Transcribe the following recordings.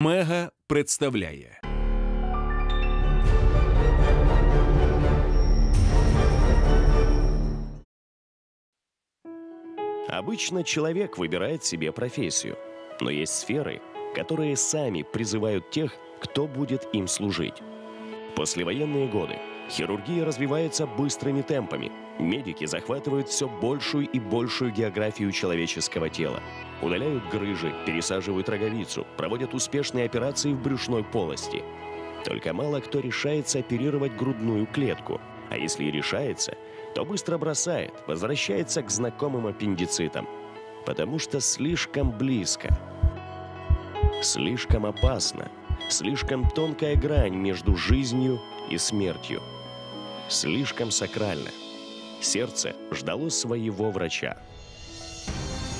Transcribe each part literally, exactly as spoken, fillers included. Мега представляє. Обычно человек выбирает себе профессию, но есть сферы, которые сами призывают тех, кто будет им служить. Послевоенные годы хирургия развивается быстрыми темпами. Медики захватывают все большую и большую географию человеческого тела. Удаляют грыжи, пересаживают роговицу, проводят успешные операции в брюшной полости. Только мало кто решается оперировать грудную клетку. А если и решается, то быстро бросает, возвращается к знакомым аппендицитам. Потому что слишком близко. Слишком опасно. Слишком тонкая грань между жизнью и смертью. Слишком сакрально. Сердце ждало своего врача.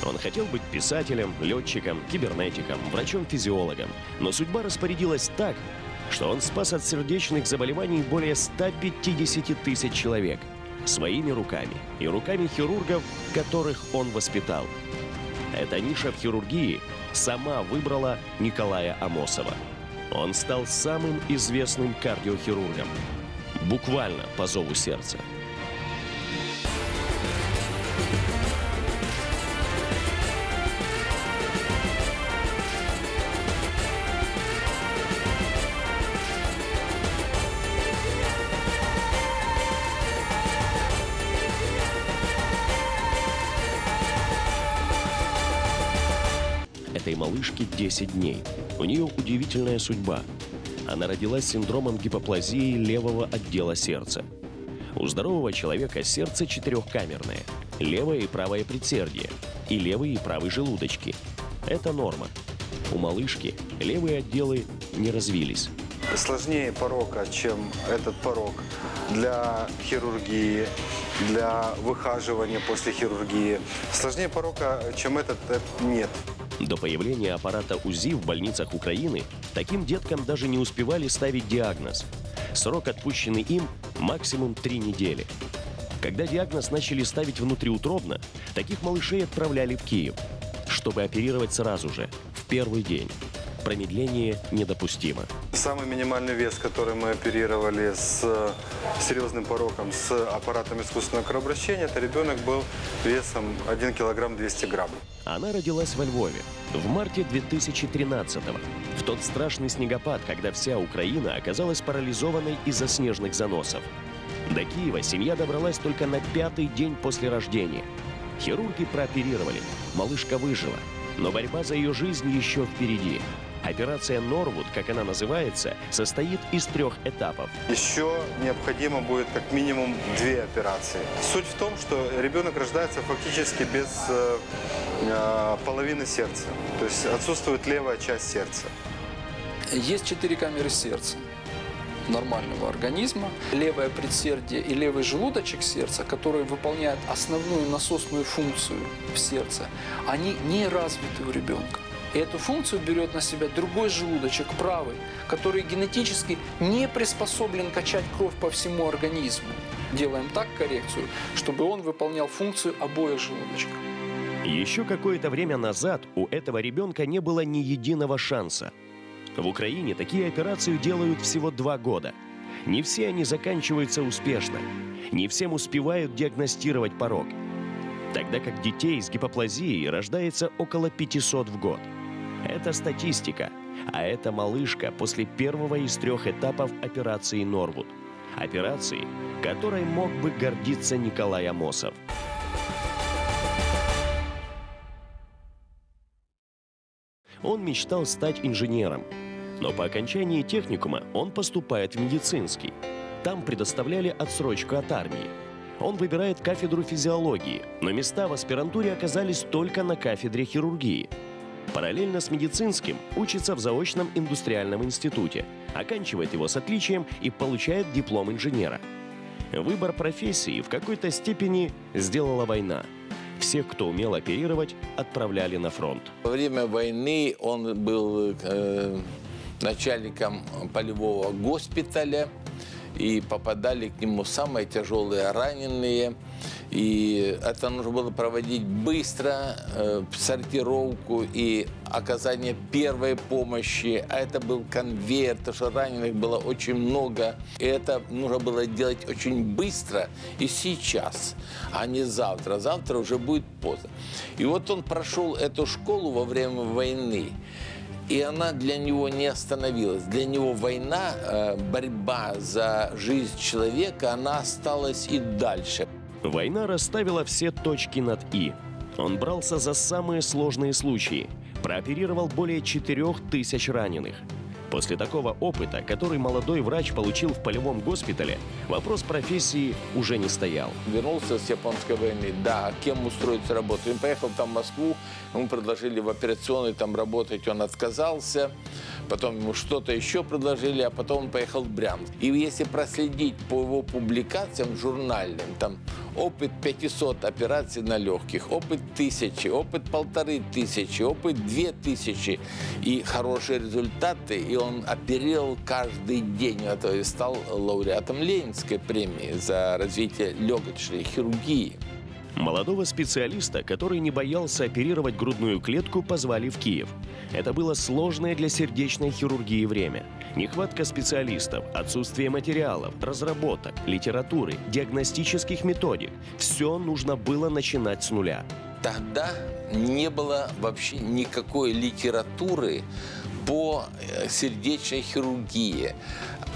Он хотел быть писателем, летчиком, кибернетиком, врачом-физиологом. Но судьба распорядилась так, что он спас от сердечных заболеваний более ста пятидесяти тысяч человек. Своими руками и руками хирургов, которых он воспитал. Эта ниша в хирургии сама выбрала Николая Амосова. Он стал самым известным кардиохирургом. Буквально по зову сердца. Этой малышке десять дней. У нее удивительная судьба. Она родилась с синдромом гипоплазии левого отдела сердца. У здорового человека сердце четырехкамерное. Левое и правое предсердие. И левый и правый желудочки. Это норма. У малышки левые отделы не развились. Сложнее порока, чем этот порог для хирургии, для выхаживания после хирургии. Сложнее порока, чем этот, нет. До появления аппарата УЗИ в больницах Украины таким деткам даже не успевали ставить диагноз. Срок, отпущенный им, максимум три недели. Когда диагноз начали ставить внутриутробно, таких малышей отправляли в Киев, чтобы оперировать сразу же, в первый день. Промедление недопустимо. Самый минимальный вес, который мы оперировали с серьезным пороком, с аппаратом искусственного кровообращения, это ребенок был весом один килограмм двести грамм. Она родилась во Львове в марте две тысячи тринадцатого, в тот страшный снегопад, когда вся Украина оказалась парализованной из-за снежных заносов. До Киева семья добралась только на пятый день после рождения. Хирурги прооперировали, малышка выжила, но борьба за ее жизнь еще впереди. Операция «Норвуд», как она называется, состоит из трех этапов. Еще необходимо будет как минимум две операции. Суть в том, что ребенок рождается фактически без э, половины сердца. То есть отсутствует левая часть сердца. Есть четыре камеры сердца нормального организма. Левое предсердие и левый желудочек сердца, которые выполняют основную насосную функцию в сердце, они не развиты у ребенка. И эту функцию берет на себя другой желудочек, правый, который генетически не приспособлен качать кровь по всему организму. Делаем так коррекцию, чтобы он выполнял функцию обоих желудочков. Еще какое-то время назад у этого ребенка не было ни единого шанса. В Украине такие операции делают всего два года. Не все они заканчиваются успешно. Не всем успевают диагностировать порок. Тогда как детей с гипоплазией рождается около пятисот в год. Это статистика, а это малышка после первого из трех этапов операции «Норвуд». Операции, которой мог бы гордиться Николай Амосов. Он мечтал стать инженером, но по окончании техникума он поступает в медицинский. Там предоставляли отсрочку от армии. Он выбирает кафедру физиологии, но места в аспирантуре оказались только на кафедре хирургии. Параллельно с медицинским учится в заочном индустриальном институте, оканчивает его с отличием и получает диплом инженера. Выбор профессии в какой-то степени сделала война. Всех, кто умел оперировать, отправляли на фронт. Во время войны он был э, начальником полевого госпиталя. и попадали к нему самые тяжелые раненые. И это нужно было проводить быстро, э, сортировку и оказание первой помощи. А это был конвейер, потому что раненых было очень много. И это нужно было делать очень быстро и сейчас, а не завтра. Завтра уже будет поздно. И вот он прошел эту школу во время войны. И она для него не остановилась. Для него война, борьба за жизнь человека, она осталась и дальше. Война расставила все точки над «и». Он брался за самые сложные случаи. Прооперировал более четырёх тысяч раненых. После такого опыта, который молодой врач получил в полевом госпитале, вопрос профессии уже не стоял. Вернулся с японской войны, да, кем устроиться работу. Он поехал там в Москву, ему предложили в операционной там работать, он отказался. Потом ему что-то еще предложили, а потом он поехал в Брянск. И если проследить по его публикациям журнальным, там опыт пятисот операций на легких, опыт тысячи, опыт полторы тысячи, опыт две тысячи и хорошие результаты, и он оперировал каждый день, а то и стал лауреатом Ленинской премии за развитие легочной хирургии. Молодого специалиста, который не боялся оперировать грудную клетку, позвали в Киев. Это было сложное для сердечной хирургии время. Нехватка специалистов, отсутствие материалов, разработок, литературы, диагностических методик – все нужно было начинать с нуля. Тогда не было вообще никакой литературы по сердечной хирургии.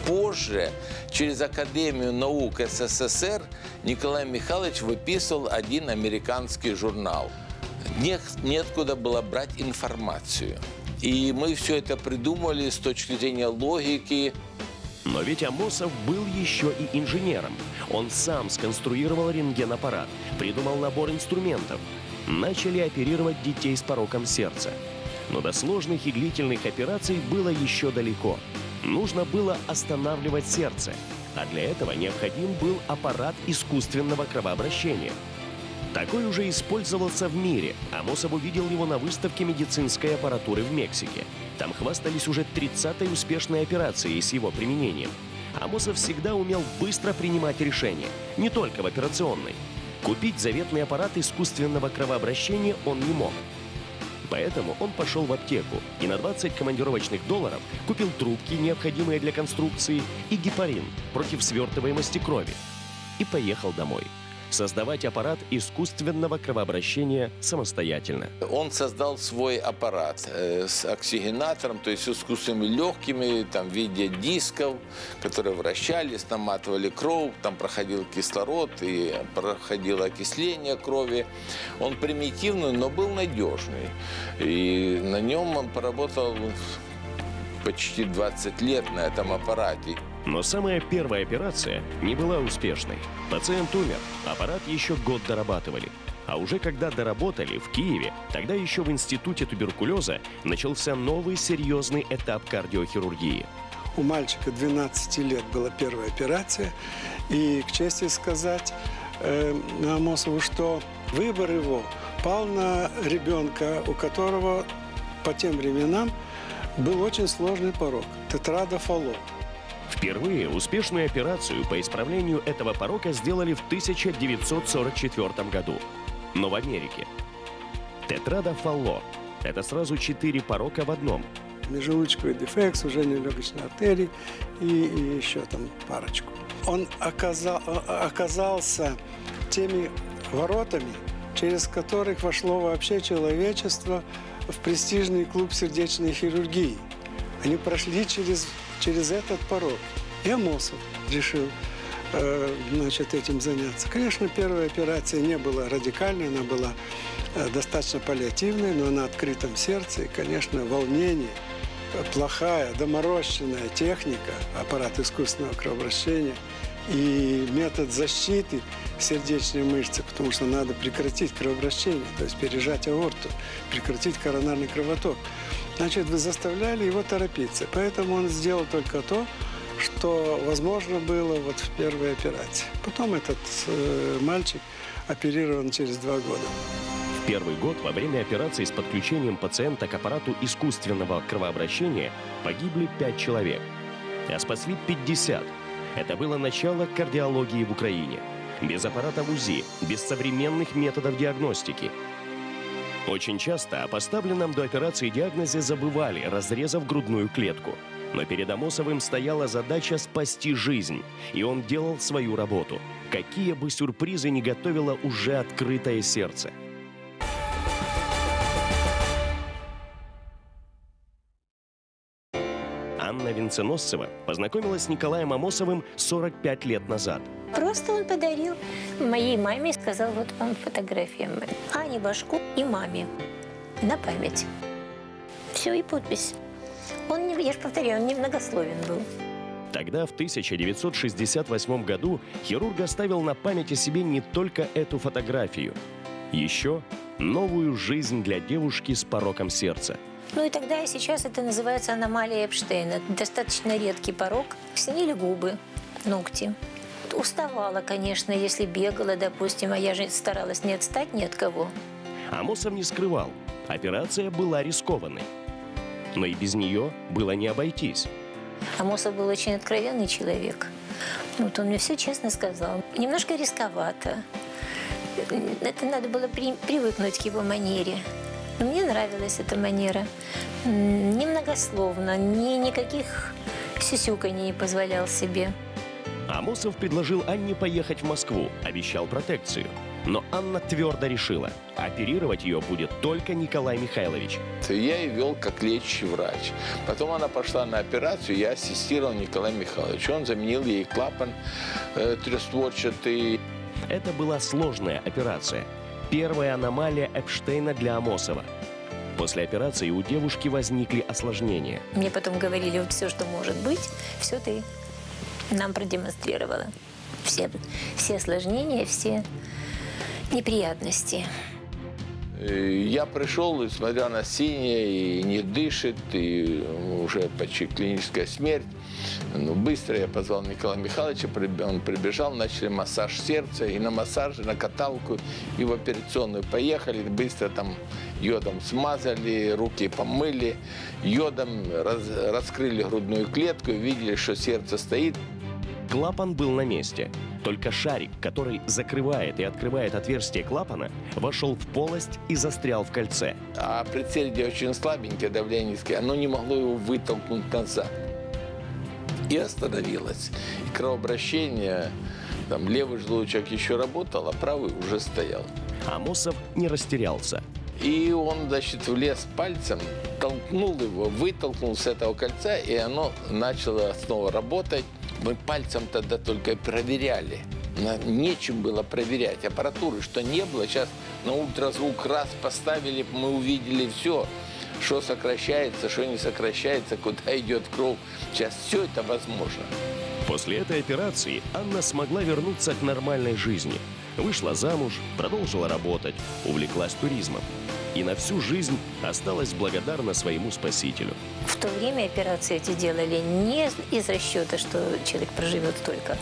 Позже, через Академию наук СССР, Николай Михайлович выписывал один американский журнал. Неоткуда было брать информацию. И мы все это придумали с точки зрения логики. Но ведь Амосов был еще и инженером. Он сам сконструировал рентгенаппарат, придумал набор инструментов. Начали оперировать детей с пороком сердца. Но до сложных и длительных операций было еще далеко. Нужно было останавливать сердце, а для этого необходим был аппарат искусственного кровообращения. Такой уже использовался в мире. Амосов увидел его на выставке медицинской аппаратуры в Мексике. Там хвастались уже тридцатой успешной операцией с его применением. Амосов всегда умел быстро принимать решения, не только в операционной. Купить заветный аппарат искусственного кровообращения он не мог. Поэтому он пошел в аптеку и на двадцать командировочных долларов купил трубки, необходимые для конструкции, и гепарин против свертываемости крови. И поехал домой. Создавать аппарат искусственного кровообращения самостоятельно. Он создал свой аппарат э, с оксигенатором, то есть искусственными легкими, там, в виде дисков, которые вращались, наматывали кровь, там проходил кислород и проходило окисление крови. Он примитивный, но был надежный. И на нем он поработал почти двадцать лет на этом аппарате. Но самая первая операция не была успешной. Пациент умер, аппарат еще год дорабатывали. А уже когда доработали в Киеве, тогда еще в Институте туберкулеза начался новый серьезный этап кардиохирургии. У мальчика двенадцати лет была первая операция. И к чести сказать э, Амосову, что выбор его пал на ребенка, у которого по тем временам был очень сложный порок – тетрада Фалло. Впервые успешную операцию по исправлению этого порока сделали в тысяча девятьсот сорок четвёртом году, но в Америке. Тетрада Фалло – это сразу четыре порока в одном. Межелудочковый дефект, сужение легочной артерии и, и еще там парочку. Он оказал, оказался теми воротами, через которых вошло вообще человечество в престижный клуб сердечной хирургии. Они прошли через, через этот порог. И Амосов решил э, значит, этим заняться. Конечно, первая операция не была радикальной, она была э, достаточно паллиативной, но на открытом сердце, и, конечно, волнение, плохая, доморощенная техника, аппарат искусственного кровообращения и метод защиты сердечной мышцы, потому что надо прекратить кровообращение, то есть пережать аорту, прекратить коронарный кровоток. Значит, вы заставляли его торопиться. Поэтому он сделал только то, что возможно было вот в первой операции. Потом этот э, мальчик оперирован через два года. В первый год во время операции с подключением пациента к аппарату искусственного кровообращения погибли пять человек, а спасли пятьдесят. Это было начало кардиологии в Украине. Без аппарата УЗИ, без современных методов диагностики. Очень часто о поставленном до операции диагнозе забывали, разрезав грудную клетку. Но перед Амосовым стояла задача спасти жизнь, и он делал свою работу. Какие бы сюрпризы ни готовило уже открытое сердце. Анна Венценосцева познакомилась с Николаем Амосовым сорок пять лет назад. Просто он подарил моей маме и сказал: вот вам фотография моя. Ане Башку и маме на память. Все, и подпись. Он, я же повторяю, он немногословен был. Тогда, в тысяча девятьсот шестьдесят восьмом году, хирург оставил на память о себе не только эту фотографию. Еще новую жизнь для девушки с пороком сердца. Ну и тогда, и сейчас это называется аномалия Эпштейна. Достаточно редкий порок. Синели губы, ногти. Уставала, конечно, если бегала, допустим, а я же старалась не отстать ни от кого. Амосов не скрывал. Операция была рискованной. Но и без нее было не обойтись. Амосов был очень откровенный человек. Вот он мне все честно сказал. Немножко рисковато. Это надо было при, привыкнуть к его манере. Но мне нравилась эта манера. Немногословно, ни, никаких сюсюканий не позволял себе. Амосов предложил Анне поехать в Москву, обещал протекцию. Но Анна твердо решила, оперировать ее будет только Николай Михайлович. Я ее вел как лечащий врач. Потом она пошла на операцию, я ассистировал Николаю Михайловичу. Он заменил ей клапан э, трехстворчатый. Это была сложная операция. Первая аномалия Эпштейна для Амосова. После операции у девушки возникли осложнения. Мне потом говорили: вот все, что может быть, все ты нам продемонстрировала. Все, все осложнения, все неприятности. Я пришел, и смотря на синее, и не дышит, и уже почти клиническая смерть. Ну, быстро я позвал Николая Михайловича, он прибежал, начали массаж сердца, и на массаже, на каталку, и в операционную поехали, быстро там йодом смазали, руки помыли, йодом раз, раскрыли грудную клетку, видели, что сердце стоит. Клапан был на месте. Только шарик, который закрывает и открывает отверстие клапана, вошел в полость и застрял в кольце. А предсердие очень слабенькое, давление низкое, оно не могло его вытолкнуть назад. И остановилось. И кровообращение, там левый желудочек еще работал, а правый уже стоял. Амосов не растерялся. И он, значит, влез пальцем, толкнул его, вытолкнул с этого кольца, и оно начало снова работать. Мы пальцем тогда только проверяли. Нечем было проверять. Аппаратуры, что не было, сейчас на ультразвук раз поставили, мы увидели все, что сокращается, что не сокращается, куда идет кровь. Сейчас все это возможно. После этой операции Анна смогла вернуться к нормальной жизни. Вышла замуж, продолжила работать, увлеклась туризмом. И на всю жизнь осталась благодарна своему спасителю. В то время операции эти делали не из расчета, что человек проживет столько,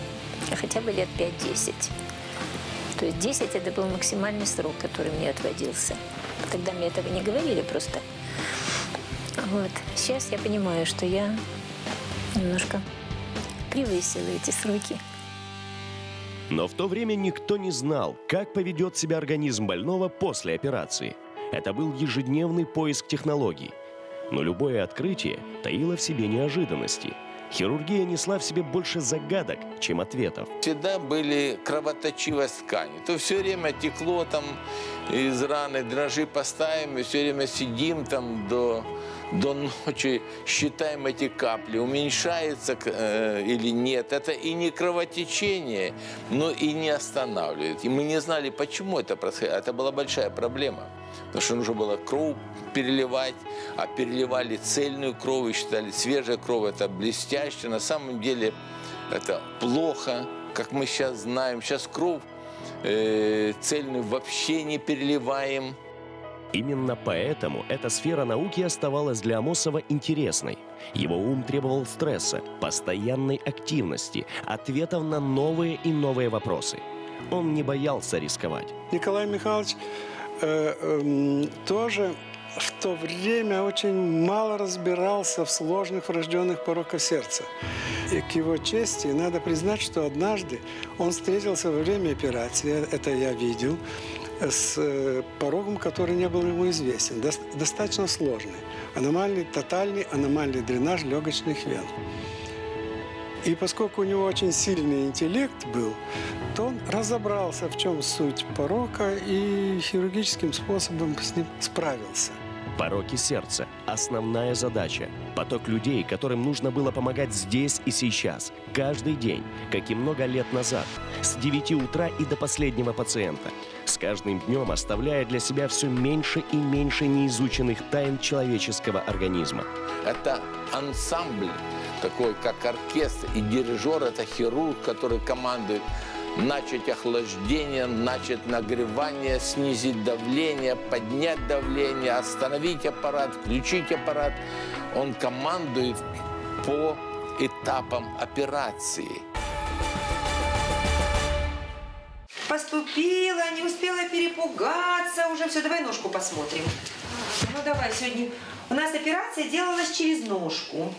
а хотя бы лет пять-десять. То есть десять это был максимальный срок, который мне отводился. Тогда мне этого не говорили просто. Вот. Сейчас я понимаю, что я немножко превысила эти сроки. Но в то время никто не знал, как поведет себя организм больного после операции. Это был ежедневный поиск технологий. Но любое открытие таило в себе неожиданности. Хирургия несла в себе больше загадок, чем ответов. Всегда были кровоточивость ткани. То все время текло там из раны, дрожжи поставим, и все время сидим там до, до ночи, считаем эти капли, уменьшается э, или нет. Это и не кровотечение, но и не останавливает. И мы не знали, почему это происходило. Это была большая проблема. Потому что нужно было кровь переливать, а переливали цельную кровь, считали, свежая кровь – это блестяще. На самом деле это плохо, как мы сейчас знаем. Сейчас кровь э, цельную вообще не переливаем. Именно поэтому эта сфера науки оставалась для Амосова интересной. Его ум требовал стресса, постоянной активности, ответов на новые и новые вопросы. Он не боялся рисковать. Николай Михайлович тоже в то время очень мало разбирался в сложных врожденных пороках сердца. И к его чести надо признать, что однажды он встретился во время операции, это я видел, с пороком, который не был ему известен, достаточно сложный. Аномальный, тотальный аномальный дренаж легочных вен. И поскольку у него очень сильный интеллект был, то он разобрался, в чем суть порока, и хирургическим способом с ним справился. Пороки сердца – основная задача. Поток людей, которым нужно было помогать здесь и сейчас, каждый день, как и много лет назад, с девяти утра и до последнего пациента. С каждым днем оставляя для себя все меньше и меньше неизученных тайн человеческого организма. Это ансамбль, такой как оркестр, и дирижер – это хирург, который командует начать охлаждение, начать нагревание, снизить давление, поднять давление, остановить аппарат, включить аппарат. Он командует по этапам операции. Поступила, не успела перепугаться, уже все, давай ножку посмотрим. Ну давай, сегодня у нас операция делалась через ножку.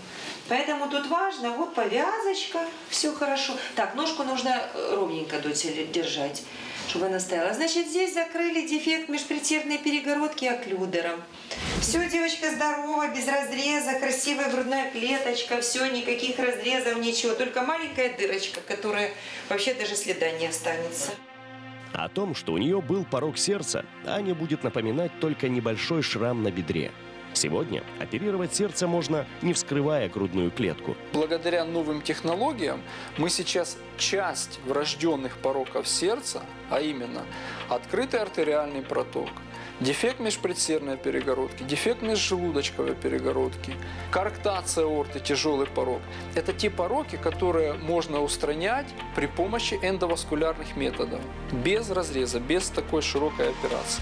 Поэтому тут важно, вот повязочка, все хорошо. Так, ножку нужно ровненько держать, чтобы она стояла. Значит, здесь закрыли дефект межпретерной перегородки оклюдером. Все, девочка, здорова, без разреза, красивая грудная клеточка, все, никаких разрезов, ничего. Только маленькая дырочка, которая вообще даже следа не останется. О том, что у нее был порок сердца, Аня будет напоминать только небольшой шрам на бедре. Сегодня оперировать сердце можно, не вскрывая грудную клетку. Благодаря новым технологиям мы сейчас часть врожденных пороков сердца, а именно открытый артериальный проток, дефект межпредсердной перегородки, дефект межжелудочковой перегородки, коарктация аорты, тяжелый порок. Это те пороки, которые можно устранять при помощи эндоваскулярных методов, без разреза, без такой широкой операции.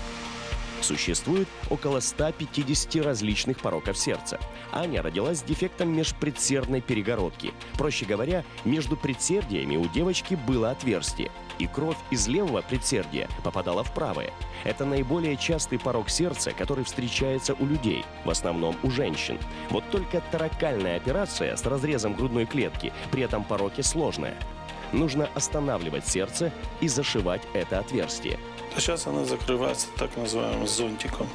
Существует около ста пятидесяти различных пороков сердца. Аня родилась с дефектом межпредсердной перегородки. Проще говоря, между предсердиями у девочки было отверстие, и кровь из левого предсердия попадала в правое. Это наиболее частый порок сердца, который встречается у людей, в основном у женщин. Вот только торакальная операция с разрезом грудной клетки при этом пороке сложная. Нужно останавливать сердце и зашивать это отверстие. Сейчас она закрывается так называемым зонтиком.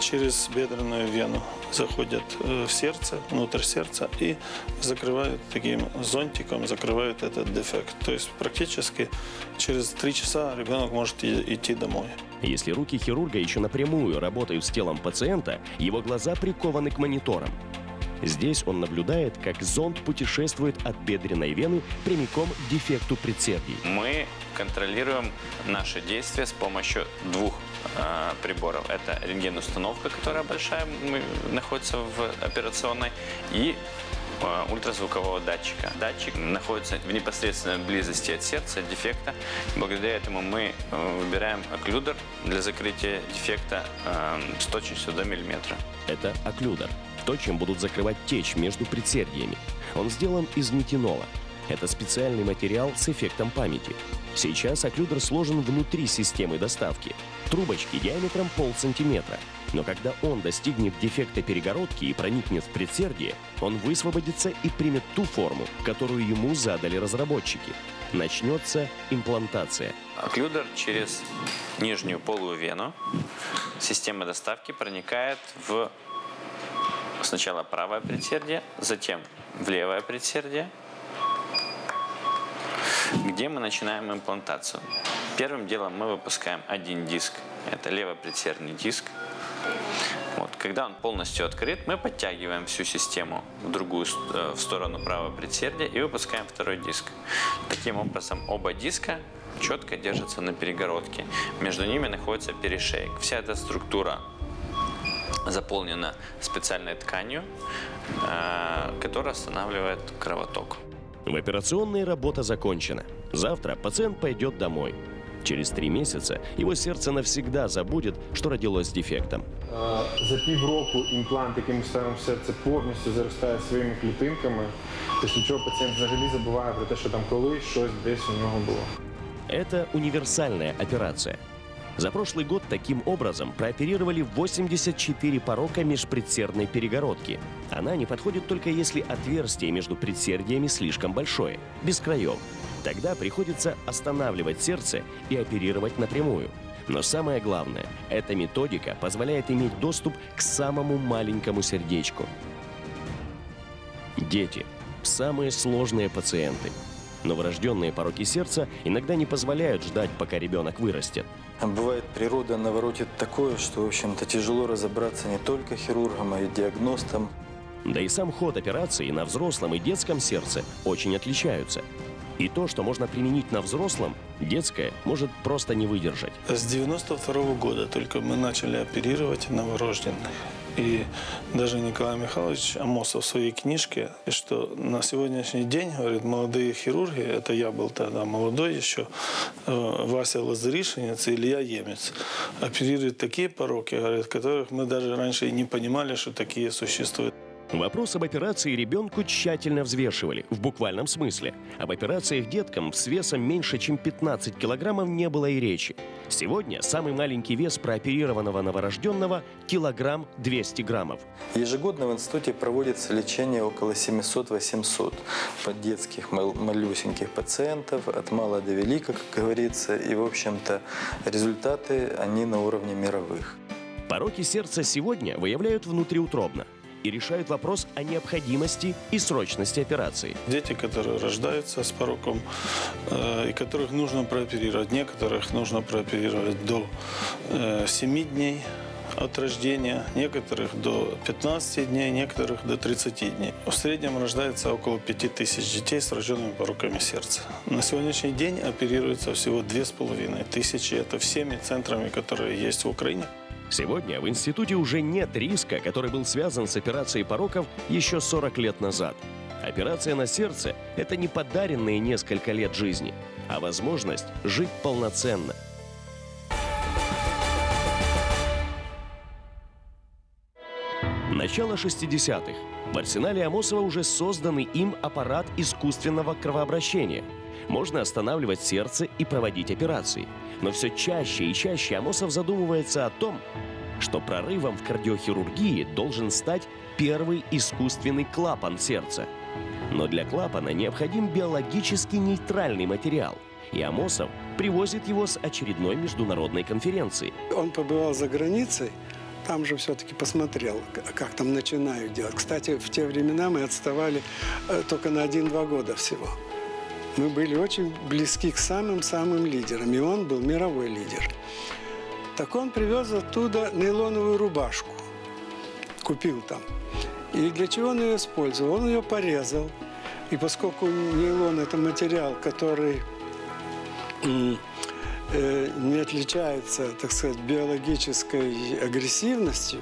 Через бедренную вену заходят в сердце, внутрь сердца, и закрывают таким зонтиком, закрывают этот дефект. То есть практически через три часа ребенок может идти домой. Если руки хирурга еще напрямую работают с телом пациента, его глаза прикованы к мониторам. Здесь он наблюдает, как зонд путешествует от бедренной вены прямиком к дефекту предсердий. Мы контролируем наши действия с помощью двух э, приборов. Это рентген-установка, которая большая, мы, находится в операционной, и э, ультразвукового датчика. Датчик находится в непосредственной близости от сердца, от дефекта. Благодаря этому мы э, выбираем оклюдер для закрытия дефекта э, с точностью до миллиметра. Это оклюдер. То, чем будут закрывать течь между предсердиями. Он сделан из нитинола. Это специальный материал с эффектом памяти. Сейчас оклюдер сложен внутри системы доставки. Трубочки диаметром полсантиметра. Но когда он достигнет дефекта перегородки и проникнет в предсердие, он высвободится и примет ту форму, которую ему задали разработчики. Начнется имплантация. Оклюдер через нижнюю полую вену система доставки проникает в сначала правое предсердие, затем в левое предсердие, где мы начинаем имплантацию. Первым делом мы выпускаем один диск, это левопредсердный диск. Вот. Когда он полностью открыт, мы подтягиваем всю систему в другую в сторону правого предсердия и выпускаем второй диск. Таким образом, оба диска четко держатся на перегородке. Между ними находится перешеек. Вся эта структура заполнена специальной тканью, которая останавливает кровоток. В операционной работа закончена. Завтра пациент пойдет домой. Через три месяца его сердце навсегда забудет, что родилось с дефектом. За півроку імплант, який ми ставимо в серце, повністю заростає своїми клітинками. Після чого пацієнт взагалі забуває про те, що там колись щось десь у нього було. Это универсальная операция. За прошлый год таким образом прооперировали восемьдесят четыре порока межпредсердной перегородки. Она не подходит только если отверстие между предсердиями слишком большое, без краев. Тогда приходится останавливать сердце и оперировать напрямую. Но самое главное, эта методика позволяет иметь доступ к самому маленькому сердечку. Дети – самые сложные пациенты. Новорожденные пороки сердца иногда не позволяют ждать, пока ребенок вырастет. Бывает, природа наворотит такое, что, в общем-то, тяжело разобраться не только хирургам, а и диагностам. Да и сам ход операции на взрослом и детском сердце очень отличаются. И то, что можно применить на взрослом, детское может просто не выдержать. С девяносто второго года только мы начали оперировать новорожденных. И даже Николай Михайлович Амосов в своей книжке, что на сегодняшний день, говорит, молодые хирурги, это я был тогда молодой еще, Вася Лазоришенец и Илья Емец, оперируют такие пороки, говорит, которых мы даже раньше не понимали, что такие существуют. Вопрос об операции ребенку тщательно взвешивали, в буквальном смысле. Об операциях деткам с весом меньше, чем пятнадцать килограммов не было и речи. Сегодня самый маленький вес прооперированного новорожденного – килограмм двести граммов. Ежегодно в институте проводится лечение около семисот-восьмисот детских малюсеньких пациентов, от мала до велика, как говорится. И, в общем-то, результаты, они на уровне мировых. Пороки сердца сегодня выявляют внутриутробно и решают вопрос о необходимости и срочности операции. Дети, которые рождаются с пороком, э, и которых нужно прооперировать, некоторых нужно прооперировать до э, семи дней от рождения, некоторых до пятнадцати дней, некоторых до тридцати дней. В среднем рождается около пяти тысяч детей с рожденными пороками сердца. На сегодняшний день оперируется всего две тысячи пятьсот. Это всеми центрами, которые есть в Украине. Сегодня в институте уже нет риска, который был связан с операцией пороков еще сорок лет назад. Операция на сердце – это не подаренные несколько лет жизни, а возможность жить полноценно. Начало шестидесятых. В арсенале Амосова уже созданный им аппарат искусственного кровообращения. Можно останавливать сердце и проводить операции. Но все чаще и чаще Амосов задумывается о том, что прорывом в кардиохирургии должен стать первый искусственный клапан сердца. Но для клапана необходим биологически нейтральный материал. И Амосов привозит его с очередной международной конференции. Он побывал за границей. Там же все-таки посмотрел, как там начинают делать. Кстати, в те времена мы отставали только на один-два года всего. Мы были очень близки к самым-самым лидерам, и он был мировой лидер. Так он привез оттуда нейлоновую рубашку, купил там. И для чего он ее использовал? Он ее порезал, и поскольку нейлон – это материал, который не отличается, так сказать, биологической агрессивностью,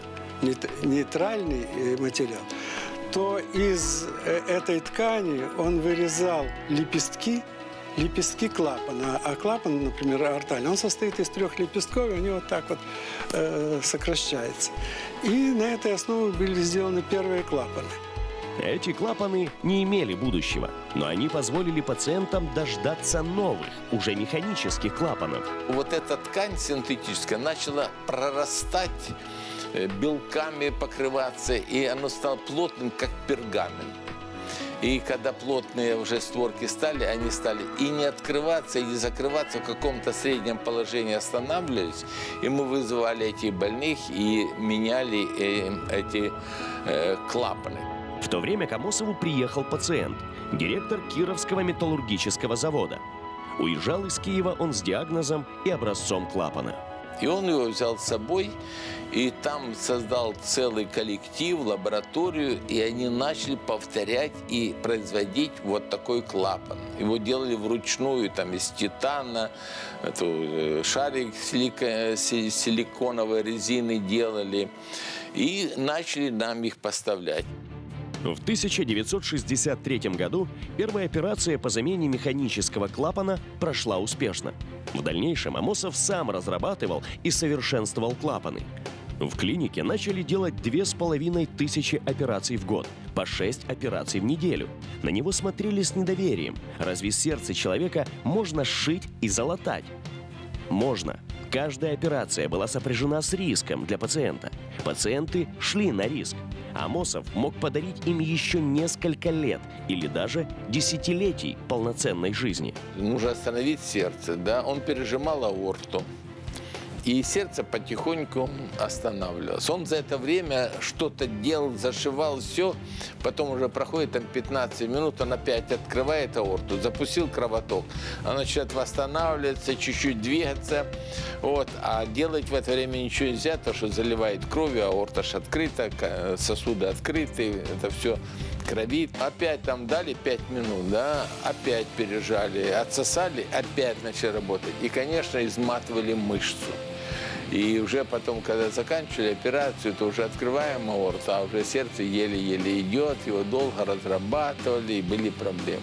нейтральный материал, то из этой ткани он вырезал лепестки, лепестки клапана. А клапан, например, аортальный, он состоит из трех лепестков, и у него вот так вот э, сокращается. И на этой основе были сделаны первые клапаны. Эти клапаны не имели будущего, но они позволили пациентам дождаться новых, уже механических клапанов. Вот эта ткань синтетическая начала прорастать, белками покрываться, и оно стало плотным, как пергамент. И когда плотные уже створки стали, они стали и не открываться, и не закрываться, в каком-то среднем положении останавливались. И мы вызывали этих больных и меняли эти клапаны. В то время к Амосову приехал пациент, директор Кировского металлургического завода. Уезжал из Киева он с диагнозом и образцом клапана. И он его взял с собой, и там создал целый коллектив, лабораторию, и они начали повторять и производить вот такой клапан. Его делали вручную, там из титана, шарик силиконовой резины делали, и начали нам их поставлять. В тысяча девятьсот шестьдесят третьем году первая операция по замене механического клапана прошла успешно. В дальнейшем Амосов сам разрабатывал и совершенствовал клапаны. В клинике начали делать две с половиной тысячи операций в год, по шесть операций в неделю. На него смотрели с недоверием. Разве сердце человека можно сшить и залатать? Можно. Каждая операция была сопряжена с риском для пациента. Пациенты шли на риск. Амосов мог подарить им еще несколько лет или даже десятилетий полноценной жизни. Нужно остановить сердце, да, он пережимал аорту. И сердце потихоньку останавливалось. Он за это время что-то делал, зашивал все. Потом уже проходит там пятнадцать минут, он опять открывает аорту, запустил кровоток. Она начинает восстанавливаться, чуть-чуть двигаться. Вот. А делать в это время ничего нельзя, потому что заливает кровью, аорта ж открыта, сосуды открыты, это все кровит. Опять там дали пять минут, да, опять пережали, отсосали, опять начали работать. И, конечно, изматывали мышцу. И уже потом, когда заканчивали операцию, то уже открываем аорту, а уже сердце еле-еле идет, его долго разрабатывали, и были проблемы.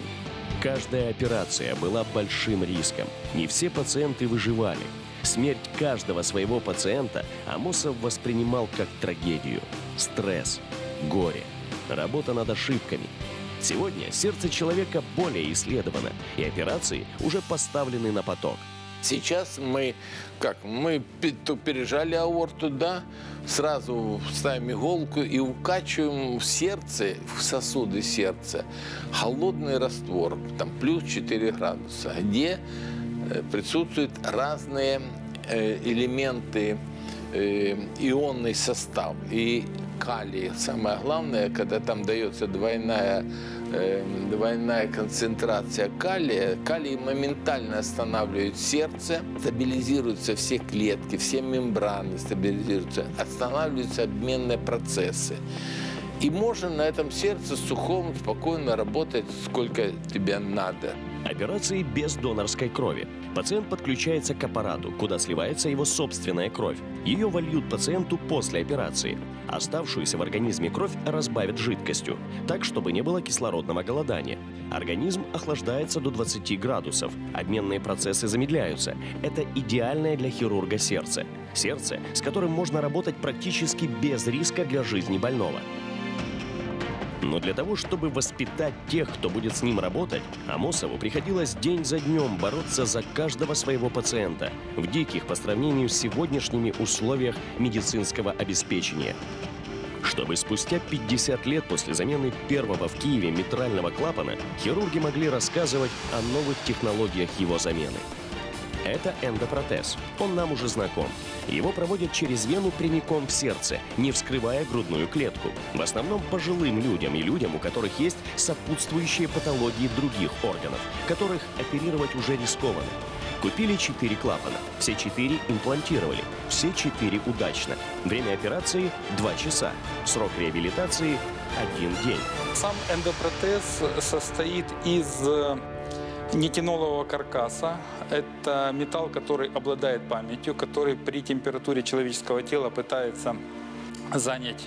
Каждая операция была большим риском. Не все пациенты выживали. Смерть каждого своего пациента Амосов воспринимал как трагедию. Стресс, горе, работа над ошибками. Сегодня сердце человека более исследовано, и операции уже поставлены на поток. Сейчас мы, как, мы пережали аорту, да, сразу ставим иголку и укачиваем в сердце, в сосуды сердца, холодный раствор, там плюс четыре градуса, где присутствуют разные элементы, ионный состав и калий. Самое главное, когда там дается двойная двойная концентрация калия, калий моментально останавливает сердце, стабилизируются все клетки, все мембраны стабилизируются, останавливаются обменные процессы. И можно на этом сердце сухом, спокойно работать, сколько тебе надо. Операции без донорской крови. Пациент подключается к аппарату, куда сливается его собственная кровь. Ее вольют пациенту после операции. Оставшуюся в организме кровь разбавят жидкостью, так, чтобы не было кислородного голодания. Организм охлаждается до двадцати градусов. Обменные процессы замедляются. Это идеальное для хирурга сердце. Сердце, с которым можно работать практически без риска для жизни больного. Но для того, чтобы воспитать тех, кто будет с ним работать, Амосову приходилось день за днем бороться за каждого своего пациента в диких по сравнению с сегодняшними условиях медицинского обеспечения. Чтобы спустя пятьдесят лет после замены первого в Киеве митрального клапана хирурги могли рассказывать о новых технологиях его замены. Это эндопротез. Он нам уже знаком. Его проводят через вену прямиком в сердце, не вскрывая грудную клетку. В основном пожилым людям и людям, у которых есть сопутствующие патологии других органов, которых оперировать уже рискованно. Купили четыре клапана. Все четыре имплантировали. Все четыре удачно. Время операции – два часа. Срок реабилитации – один день. Сам эндопротез состоит из нитинолового каркаса. Это металл, который обладает памятью, который при температуре человеческого тела пытается занять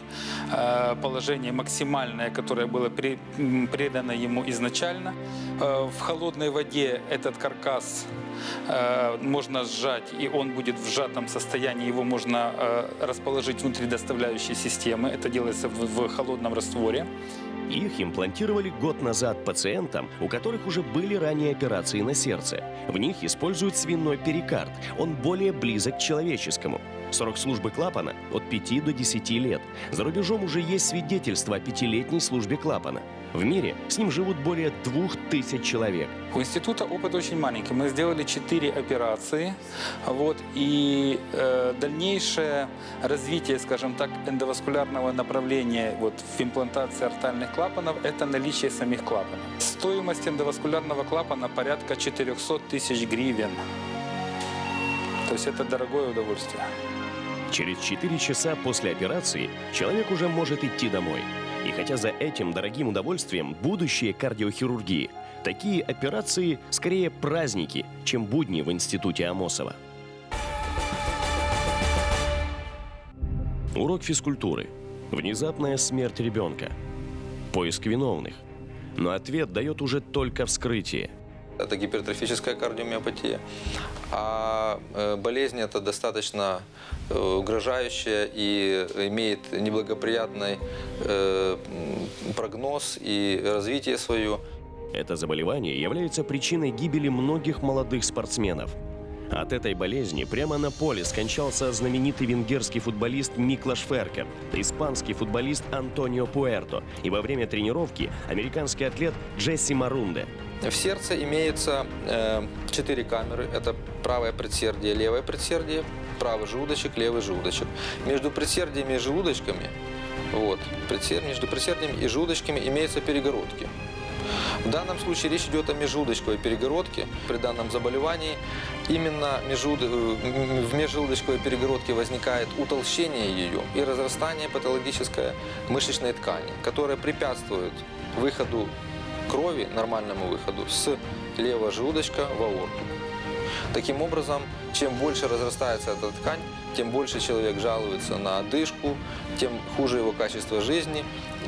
положение максимальное, которое было предано ему изначально. В холодной воде этот каркас можно сжать, и он будет в сжатом состоянии, его можно расположить внутри доставляющей системы. Это делается в холодном растворе. Их имплантировали год назад пациентам, у которых уже были ранее операции на сердце. В них используют свиной перикард. Он более близок к человеческому. Срок службы клапана от пяти до десяти лет. За рубежом уже есть свидетельство о пятилетней службе клапана. В мире с ним живут более двух тысяч человек. У института опыт очень маленький. Мы сделали четыре операции. Вот, и э, дальнейшее развитие, скажем так, эндоваскулярного направления вот, в имплантации ортальных клапанов – это наличие самих клапанов. Стоимость эндоваскулярного клапана порядка четырехсот тысяч гривен. То есть это дорогое удовольствие. Через четыре часа после операции человек уже может идти домой. И хотя за этим дорогим удовольствием будущее кардиохирургии, такие операции скорее праздники, чем будни в институте Амосова. Урок физкультуры. Внезапная смерть ребенка. Поиск виновных. Но ответ дает уже только вскрытие. Это гипертрофическая кардиомиопатия. А болезнь это достаточно угрожающая и имеет неблагоприятный прогноз и развитие свое. Это заболевание является причиной гибели многих молодых спортсменов. От этой болезни прямо на поле скончался знаменитый венгерский футболист Миклош Фехерке, испанский футболист Антонио Пуэрто и во время тренировки американский атлет Джесси Марунде. В сердце имеется четыре камеры. Это правое предсердие, левое предсердие, правый желудочек, левый желудочек. Между предсердиями и желудочками, вот, предсердие, между предсердиями и желудочками имеются перегородки. В данном случае речь идет о межжелудочковой перегородке. При данном заболевании именно в межжелудочковой перегородке возникает утолщение ее и разрастание патологической мышечной ткани, которая препятствует выходу крови, нормальному выходу, с левого желудочка в аорту. Таким образом, чем больше разрастается эта ткань, тем больше человек жалуется на одышку, тем хуже его качество жизни,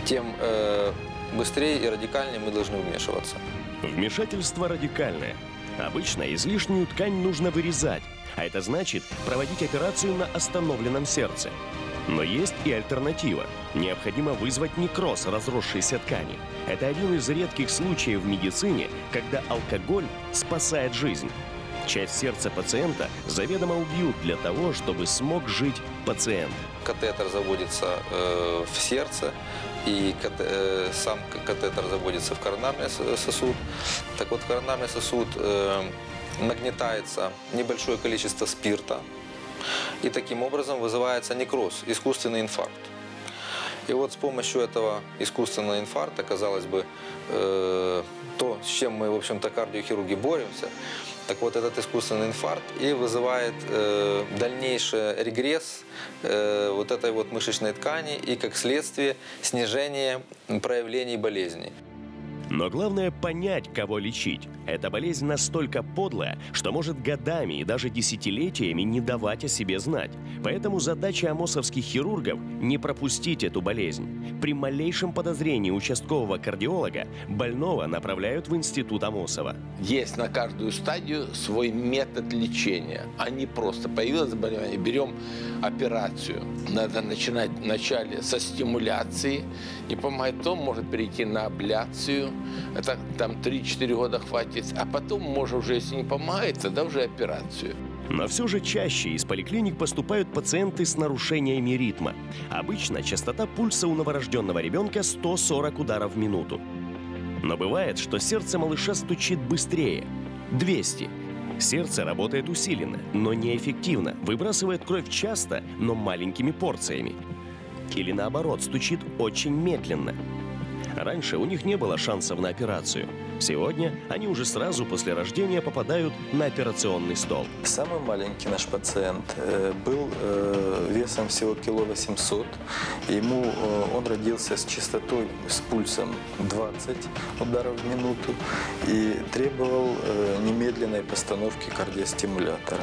тем э, быстрее и радикальнее мы должны вмешиваться. Вмешательство радикальное. Обычно излишнюю ткань нужно вырезать, а это значит проводить операцию на остановленном сердце. Но есть и альтернатива. Необходимо вызвать некроз разросшейся ткани. Это один из редких случаев в медицине, когда алкоголь спасает жизнь. Часть сердца пациента заведомо убьют для того, чтобы смог жить пациент. Катетер заводится э, в сердце, и кат, э, сам катетер заводится в коронарный сосуд. Так вот, в коронарный сосуд э, нагнетается небольшое количество спирта, и таким образом вызывается некроз, искусственный инфаркт. И вот с помощью этого искусственного инфаркта, казалось бы, э, то, с чем мы, в общем-то, кардиохирурги боремся, так вот этот искусственный инфаркт и вызывает э, дальнейший регресс э, вот этой вот мышечной ткани и, как следствие, снижение проявлений болезни. Но главное понять, кого лечить. Эта болезнь настолько подлая, что может годами и даже десятилетиями не давать о себе знать. Поэтому задача амосовских хирургов – не пропустить эту болезнь. При малейшем подозрении участкового кардиолога больного направляют в Институт Амосова. Есть на каждую стадию свой метод лечения, а не просто появилось заболевание, берем операцию. Надо начинать вначале со стимуляции, и помогает то, может перейти на абляцию. Это там три-четыре года хватит, а потом, может, уже если не помогает, тогда уже операцию. Но все же чаще из поликлиник поступают пациенты с нарушениями ритма. Обычно частота пульса у новорожденного ребенка сто сорок ударов в минуту. Но бывает, что сердце малыша стучит быстрее – двести. Сердце работает усиленно, но неэффективно, выбрасывает кровь часто, но маленькими порциями. Или наоборот, стучит очень медленно. Раньше у них не было шансов на операцию. Сегодня они уже сразу после рождения попадают на операционный стол. Самый маленький наш пациент был весом всего кило восемьсот. Ему он родился с частотой, с пульсом двадцать ударов в минуту и требовал немедленной постановки кардиостимулятора.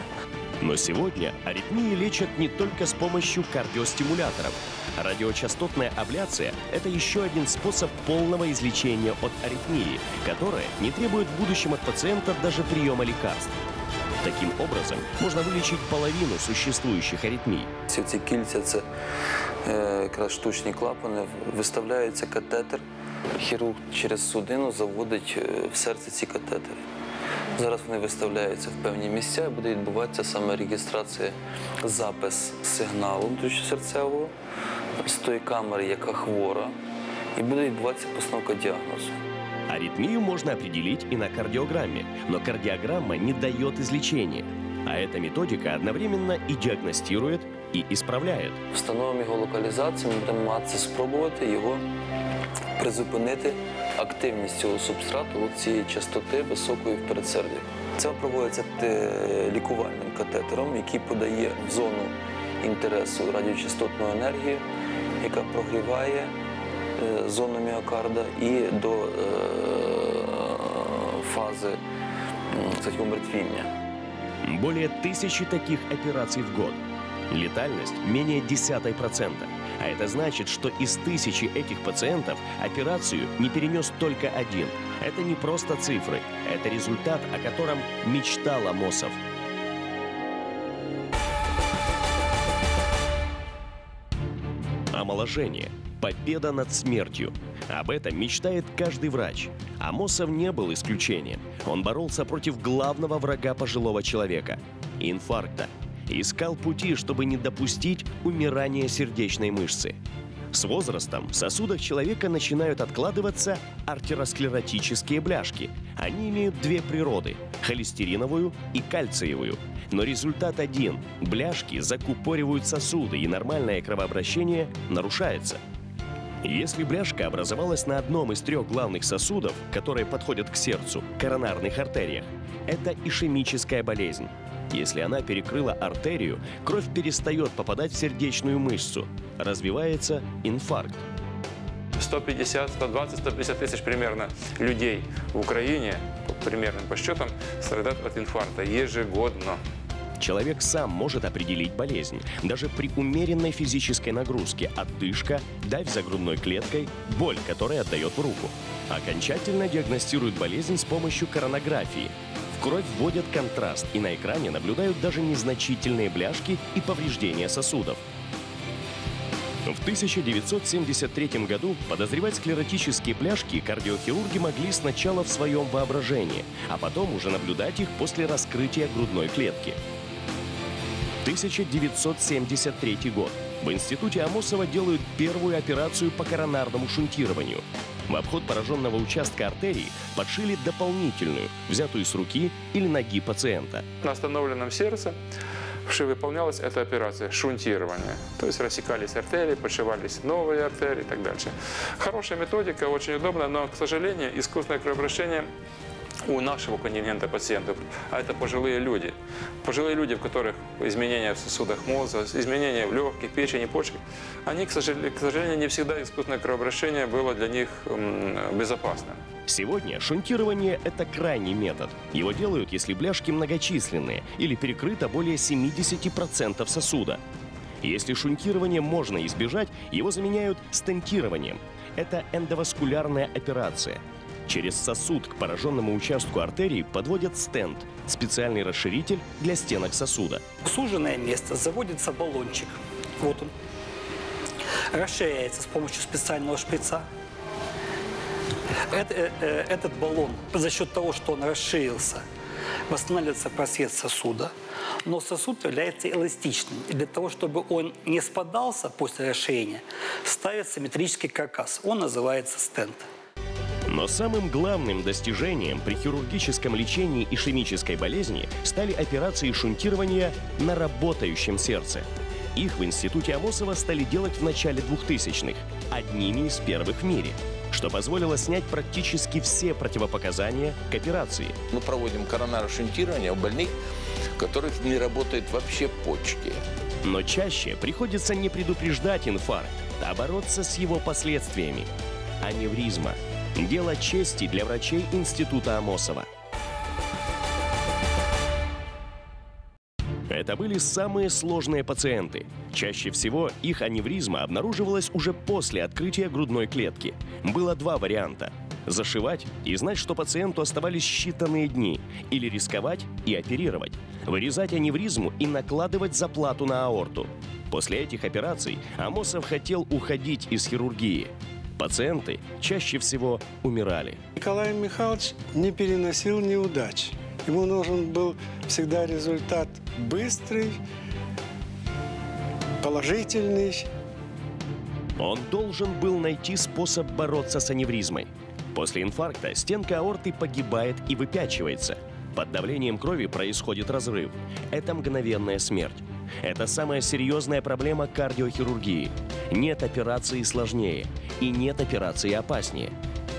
Но сегодня аритмии лечат не только с помощью кардиостимуляторов. Радиочастотная абляция – это еще один способ полного излечения от аритмии, которая не требует в будущем от пациента даже приема лекарств. Таким образом, можно вылечить половину существующих аритмий. Все эти кільця, как раз штучные клапаны, выставляется катетер. Хирург через судину заводить в сердце эти катетеры. Зараз вони виставляються в певні місця і буде відбуватися саме регістрація, запис сигналу внутрішньосерцевого з тої камери, яка хвора, і буде відбуватися постановка діагнозу. Аритмию можно определить и на кардиограмме, но кардиограмма не дает излечения. А эта методика одновременно и диагностирует, и исправляет. Встановим его локализацию, мы будем мати спробувати его призупинити активність цього субстрату, цієї частоти високої в передсерді. Це проводиться лікувальним катетером, який подає в зону інтересу радіочастотну енергію, яка прогріває зону міокарда і до е фази е умертвіння. Более тысячи таких операций в год. Летальность менее десяти процентов. А это значит, что из тысячи этих пациентов операцию не перенес только один. Это не просто цифры, это результат, о котором мечтал Амосов. Омоложение. Победа над смертью. Об этом мечтает каждый врач. Амосов не был исключением. Он боролся против главного врага пожилого человека – инфаркта. Искал пути, чтобы не допустить умирания сердечной мышцы. С возрастом в сосудах человека начинают откладываться артеросклеротические бляшки. Они имеют две природы – холестериновую и кальциевую. Но результат один – бляшки закупоривают сосуды, и нормальное кровообращение нарушается. Если бляшка образовалась на одном из трех главных сосудов, которые подходят к сердцу, коронарных артериях, это ишемическая болезнь. Если она перекрыла артерию, кровь перестает попадать в сердечную мышцу. Развивается инфаркт. сто пятьдесят, сто двадцать, сто пятьдесят тысяч примерно людей в Украине, по примерным подсчетам, страдают от инфаркта ежегодно. Человек сам может определить болезнь. Даже при умеренной физической нагрузке – отдышка, давь за грудной клеткой, боль, которая отдает в руку. Окончательно диагностируют болезнь с помощью коронографии. В кровь вводят контраст, и на экране наблюдают даже незначительные бляшки и повреждения сосудов. В тысяча девятьсот семьдесят третьем году подозревать склеротические бляшки кардиохирурги могли сначала в своем воображении, а потом уже наблюдать их после раскрытия грудной клетки. тысяча девятьсот семьдесят третий год. В Институте Амосова делают первую операцию по коронарному шунтированию. В обход пораженного участка артерии подшили дополнительную, взятую с руки или ноги пациента. На остановленном сердце выполнялась эта операция шунтирования. То есть рассекались артерии, подшивались новые артерии и так дальше. Хорошая методика, очень удобная, но, к сожалению, искусственное кровообращение у нашего контингента пациентов, а это пожилые люди. Пожилые люди, у которых изменения в сосудах мозга, изменения в легких, печени, почек, они, к сожалению, не всегда искусственное кровообращение было для них безопасным. Сегодня шунтирование – это крайний метод. Его делают, если бляшки многочисленные или перекрыто более семидесяти процентов сосуда. Если шунтирование можно избежать, его заменяют стентированием. Это эндоваскулярная операция. Через сосуд к пораженному участку артерии подводят стент – специальный расширитель для стенок сосуда. В суженное место заводится баллончик. Вот он. Расширяется с помощью специального шприца. Этот баллон за счет того, что он расширился, восстанавливается просвет сосуда, но сосуд является эластичным. И для того, чтобы он не спадался после расширения, ставит симметрический каркас. Он называется стент. Но самым главным достижением при хирургическом лечении ишемической болезни стали операции шунтирования на работающем сердце. Их в Институте Амосова стали делать в начале двухтысячных, одними из первых в мире, что позволило снять практически все противопоказания к операции. Мы проводим коронарное шунтирование у больных, у которых не работают вообще почки. Но чаще приходится не предупреждать инфаркт, а бороться с его последствиями – аневризма. Дело чести для врачей Института Амосова. Это были самые сложные пациенты. Чаще всего их аневризма обнаруживалась уже после открытия грудной клетки. Было два варианта – зашивать и знать, что пациенту оставались считанные дни, или рисковать и оперировать, вырезать аневризму и накладывать заплату на аорту. После этих операций Амосов хотел уходить из хирургии. Пациенты чаще всего умирали. Николай Михайлович не переносил неудач. Ему нужен был всегда результат быстрый, положительный. Он должен был найти способ бороться с аневризмой. После инфаркта стенка аорты погибает и выпячивается. Под давлением крови происходит разрыв. Это мгновенная смерть. Это самая серьезная проблема кардиохирургии. Нет операции сложнее и нет операции опаснее.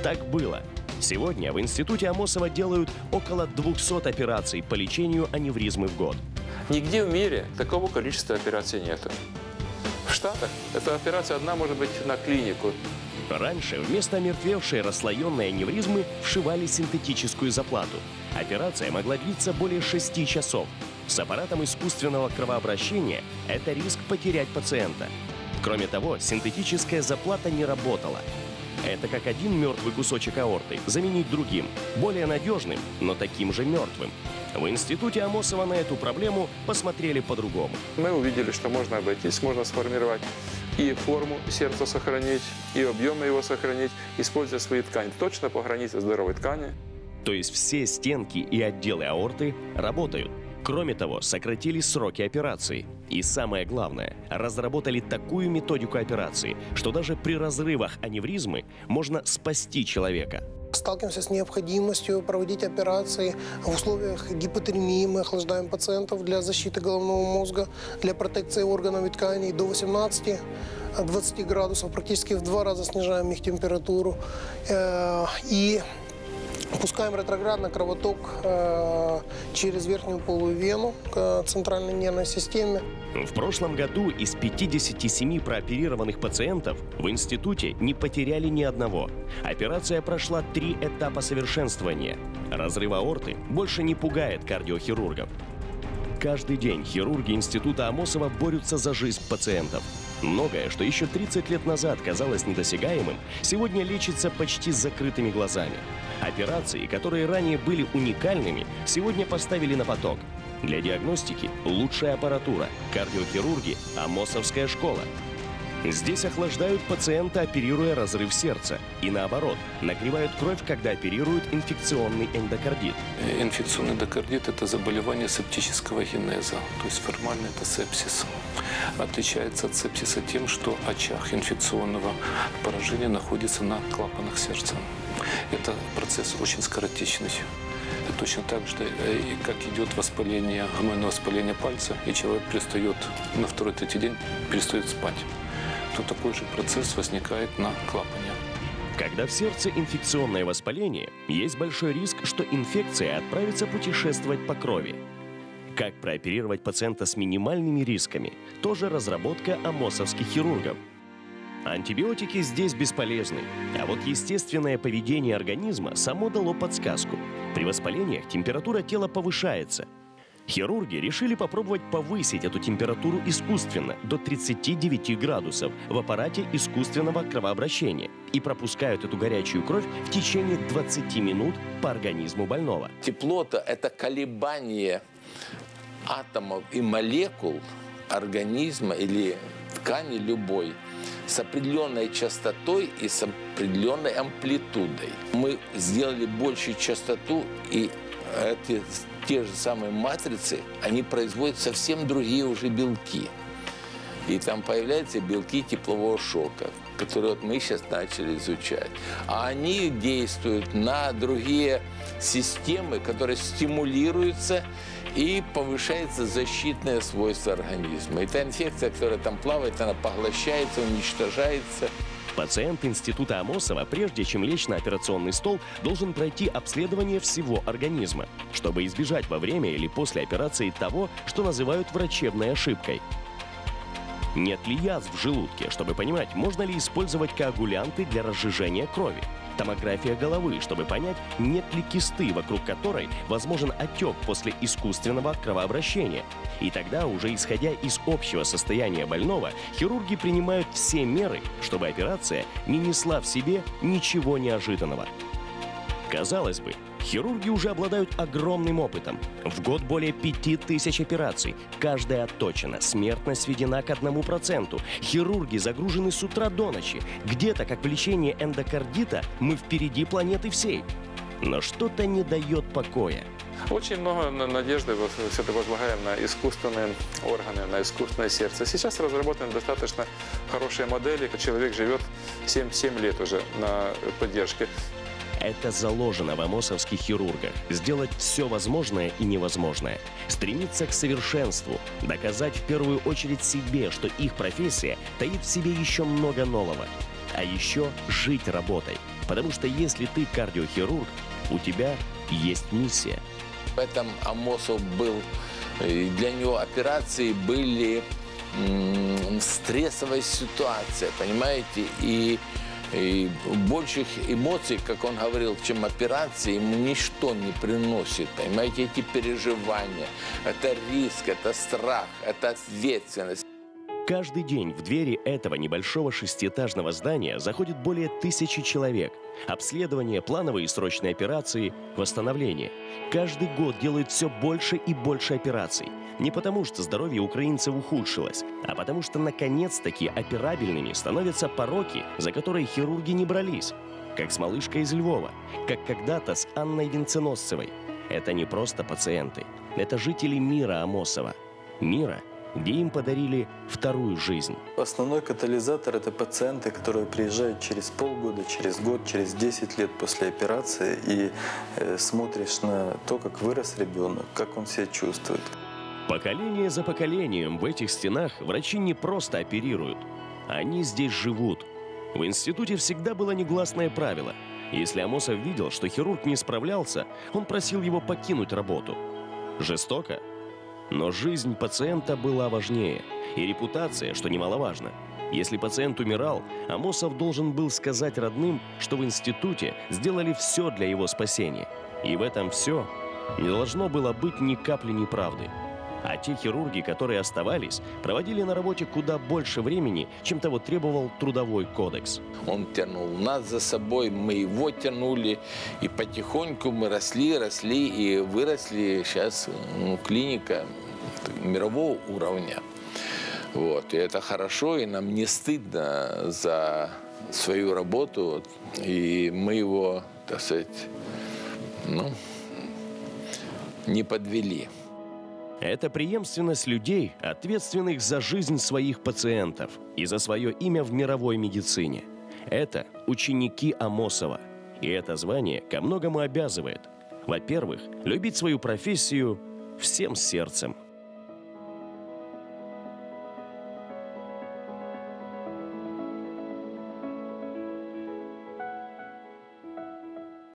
Так было. Сегодня в Институте Амосова делают около двухсот операций по лечению аневризмы в год. Нигде в мире такого количества операций нет. В Штатах эта операция одна может быть на клинику. Раньше вместо омертвевшей расслоенной аневризмы вшивали синтетическую заплату. Операция могла длиться более шести часов. С аппаратом искусственного кровообращения это риск потерять пациента. Кроме того, синтетическая заплата не работала. Это как один мертвый кусочек аорты заменить другим, более надежным, но таким же мертвым. В Институте Амосова на эту проблему посмотрели по-другому. Мы увидели, что можно обойтись, можно сформировать и форму сердца сохранить, и объемы его сохранить, используя свои ткани точно по границе здоровой ткани. То есть все стенки и отделы аорты работают. Кроме того, сократили сроки операций. И самое главное, разработали такую методику операции, что даже при разрывах аневризмы можно спасти человека. Сталкиваемся с необходимостью проводить операции в условиях гипотермии. Мы охлаждаем пациентов для защиты головного мозга, для протекции органов и тканей до восемнадцати-двадцати градусов. Практически в два раза снижаем их температуру. И пускаем ретроградно кровоток через верхнюю полую вену к центральной нервной системе. В прошлом году из пятидесяти семи прооперированных пациентов в институте не потеряли ни одного. Операция прошла три этапа совершенствования. Разрыв аорты больше не пугает кардиохирургов. Каждый день хирурги Института Амосова борются за жизнь пациентов. Многое, что еще тридцать лет назад казалось недосягаемым, сегодня лечится почти с закрытыми глазами. Операции, которые ранее были уникальными, сегодня поставили на поток. Для диагностики лучшая аппаратура. Кардиохирурги «Амосовская школа». Здесь охлаждают пациента, оперируя разрыв сердца. И наоборот, нагревают кровь, когда оперируют инфекционный эндокардит. Инфекционный эндокардит – это заболевание септического генеза, то есть формально это сепсис. Отличается от сепсиса тем, что очаг инфекционного поражения находится на клапанах сердца. Это процесс очень скоротечный. Точно так же, как идет воспаление, гнойное воспаление пальца, и человек перестает на второй-третий день перестает спать, то такой же процесс возникает на клапане. Когда в сердце инфекционное воспаление, есть большой риск, что инфекция отправится путешествовать по крови. Как прооперировать пациента с минимальными рисками – тоже разработка амосовских хирургов. Антибиотики здесь бесполезны, а вот естественное поведение организма само дало подсказку. При воспалениях температура тела повышается. Хирурги решили попробовать повысить эту температуру искусственно до тридцати девяти градусов в аппарате искусственного кровообращения и пропускают эту горячую кровь в течение двадцати минут по организму больного. Теплота – это колебание атомов и молекул организма или ткани любой с определенной частотой и с определенной амплитудой. Мы сделали большую частоту, и эти те же самые матрицы, они производят совсем другие уже белки. И там появляются белки теплового шока, которые вот мы сейчас начали изучать. А они действуют на другие системы, которые стимулируются, и повышается защитное свойство организма. И та инфекция, которая там плавает, она поглощается, уничтожается. Пациент Института Амосова, прежде чем лечь на операционный стол, должен пройти обследование всего организма, чтобы избежать во время или после операции того, что называют врачебной ошибкой. Нет ли язв в желудке, чтобы понимать, можно ли использовать коагулянты для разжижения крови? Томография головы, чтобы понять, нет ли кисты, вокруг которой возможен отек после искусственного кровообращения. И тогда, уже исходя из общего состояния больного, хирурги принимают все меры, чтобы операция не несла в себе ничего неожиданного. Казалось бы, хирурги уже обладают огромным опытом. В год более пяти тысяч операций. Каждая отточена, смертность сведена к одному проценту. Хирурги загружены с утра до ночи. Где-то, как в лечении эндокардита, мы впереди планеты всей. Но что-то не дает покоя. Очень много надежды вот, все-таки возлагаем на искусственные органы, на искусственное сердце. Сейчас разработаны достаточно хорошие модели. Человек живет семь-семь лет уже на поддержке. Это заложено в амосовских хирургах. Сделать все возможное и невозможное. Стремиться к совершенству. Доказать в первую очередь себе, что их профессия таит в себе еще много нового. А еще жить работой. Потому что если ты кардиохирург, у тебя есть миссия. В этом Амосов был, для него операции были м- стрессовая ситуация, понимаете? И И больших эмоций, как он говорил, чем операции, ему ничто не приносит. Понимаете, эти переживания, это риск, это страх, это ответственность. Каждый день в двери этого небольшого шестиэтажного здания заходит более тысячи человек. Обследование, плановые и срочные операции, восстановление. Каждый год делают все больше и больше операций. Не потому, что здоровье украинцев ухудшилось, а потому, что наконец-таки операбельными становятся пороки, за которые хирурги не брались. Как с малышкой из Львова, как когда-то с Анной Венценосцевой. Это не просто пациенты, это жители мира Амосова. Мира, где им подарили вторую жизнь. Основной катализатор – это пациенты, которые приезжают через полгода, через год, через десять лет после операции, и э, смотришь на то, как вырос ребенок, как он себя чувствует. Поколение за поколением в этих стенах врачи не просто оперируют, они здесь живут. В институте всегда было негласное правило. Если Амосов видел, что хирург не справлялся, он просил его покинуть работу. Жестоко? Но жизнь пациента была важнее. И репутация, что немаловажно. Если пациент умирал, Амосов должен был сказать родным, что в институте сделали все для его спасения. И в этом все не должно было быть ни капли неправды. А те хирурги, которые оставались, проводили на работе куда больше времени, чем того требовал трудовой кодекс. Он тянул нас за собой, мы его тянули, и потихоньку мы росли, росли и выросли. Сейчас ну, клиника мирового уровня. Вот. И это хорошо, и нам не стыдно за свою работу, и мы его, так сказать, ну, не подвели. Это преемственность людей, ответственных за жизнь своих пациентов и за свое имя в мировой медицине. Это ученики Амосова. И это звание ко многому обязывает. Во-первых, любить свою профессию всем сердцем.